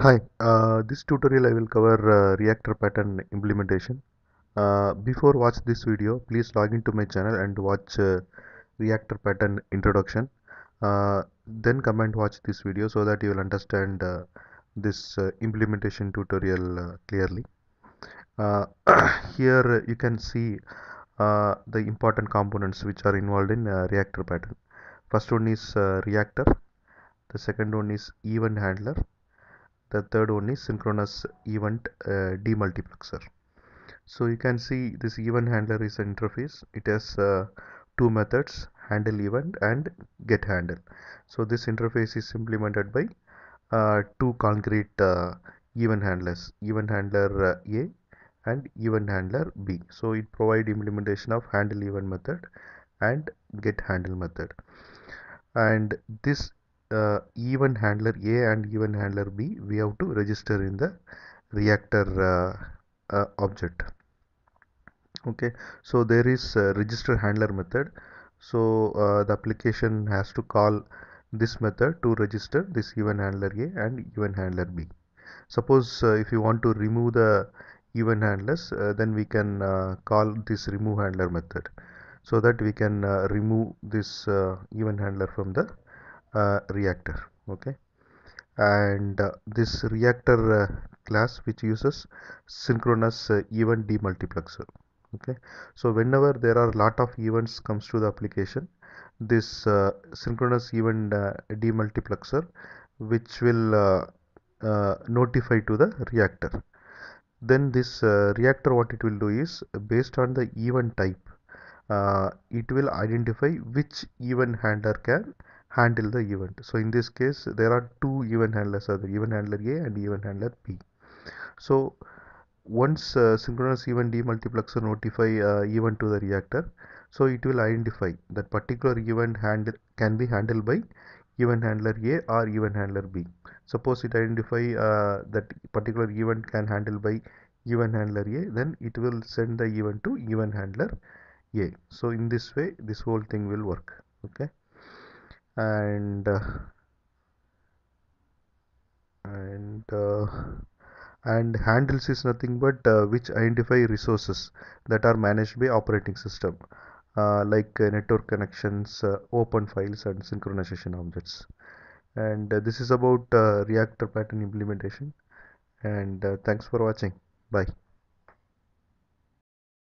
Hi, this tutorial I will cover reactor pattern implementation. Before watch this video, please log into my channel and watch reactor pattern introduction. Then come and watch this video so that you will understand this implementation tutorial clearly. Here you can see the important components which are involved in reactor pattern. First one is reactor, the second one is event handler, the third one is synchronous event demultiplexer. So you can see this event handler is an interface. It has two methods, handle event and get handle. So this interface is implemented by two concrete event handlers, event handler A and event handler B. So it provides implementation of handle event method and get handle method. And this event handler A and event handler B we have to register in the reactor object. Okay, so there is a register handler method. So the application has to call this method to register this event handler A and event handler B. Suppose if you want to remove the event handlers, then we can call this remove handler method, so that we can remove this event handler from the reactor. Okay, and this reactor class which uses synchronous event demultiplexer. Okay, so whenever there are lot of events comes to the application, this synchronous event demultiplexer which will notify to the reactor. Then this reactor, what it will do is, based on the event type, it will identify which event handler can handle the event. So in this case there are two event handlers, are the event handler A and event handler B. So once synchronous event demultiplexer notify event to the reactor, so it will identify that particular event handle can be handled by event handler A or event handler B. Suppose it identify that particular event can handle by event handler A, then it will send the event to event handler A. So in this way this whole thing will work. Okay, and handles is nothing but which identify resources that are managed by operating system, like network connections, open files and synchronization objects. And this is about reactor pattern implementation, and thanks for watching. Bye.